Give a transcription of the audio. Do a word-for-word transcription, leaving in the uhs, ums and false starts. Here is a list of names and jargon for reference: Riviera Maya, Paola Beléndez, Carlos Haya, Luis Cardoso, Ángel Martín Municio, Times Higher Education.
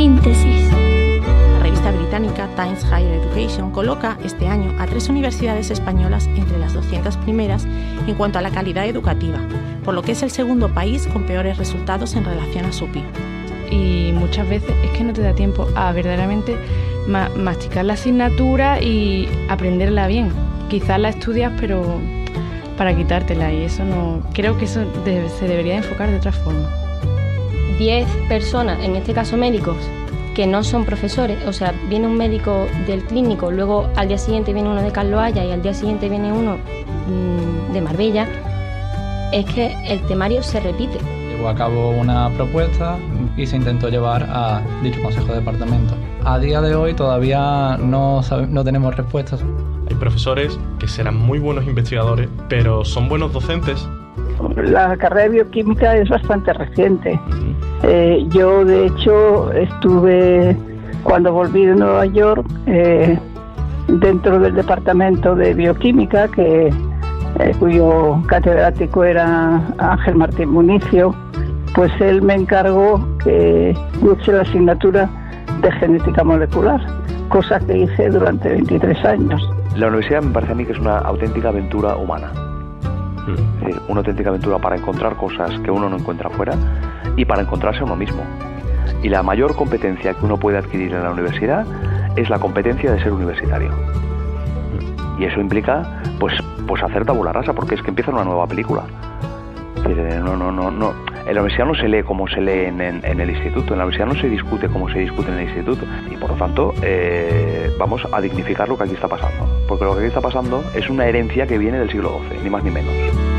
Síntesis. La revista británica Times Higher Education coloca este año a tres universidades españolas entre las doscientas primeras en cuanto a la calidad educativa, por lo que es el segundo país con peores resultados en relación a su P I B. Y muchas veces es que no te da tiempo a verdaderamente ma masticar la asignatura y aprenderla bien. Quizás la estudias, pero para quitártela, y eso no... Creo que eso de, se debería enfocar de otra forma. diez personas, en este caso médicos, que no son profesores, o sea, viene un médico del clínico, luego al día siguiente viene uno de Carlos Haya y al día siguiente viene uno mmm, de Marbella, es que el temario se repite. Llevó a cabo una propuesta y se intentó llevar a dicho consejo de departamento. A día de hoy todavía no, no tenemos respuestas. Hay profesores que serán muy buenos investigadores, pero son buenos docentes. La carrera de bioquímica es bastante reciente. Eh, yo, de hecho, estuve, cuando volví de Nueva York, eh, dentro del departamento de bioquímica, que, eh, cuyo catedrático era Ángel Martín Municio, pues él me encargó que hice la asignatura de genética molecular, cosa que hice durante veintitrés años. La universidad me parece a mí que es una auténtica aventura humana. Es decir, una auténtica aventura para encontrar cosas que uno no encuentra fuera y para encontrarse a uno mismo. Y la mayor competencia que uno puede adquirir en la universidad es la competencia de ser universitario. Y eso implica pues, pues hacer tabula rasa, porque es que empieza una nueva película. Es decir, no, no, no, no. En la universidad no se lee como se lee en, en, en el instituto, en la universidad no se discute como se discute en el instituto. Y por lo tanto, eh, vamos a dignificar lo que aquí está pasando. Porque lo que aquí está pasando es una herencia que viene del siglo doce, ni más ni menos.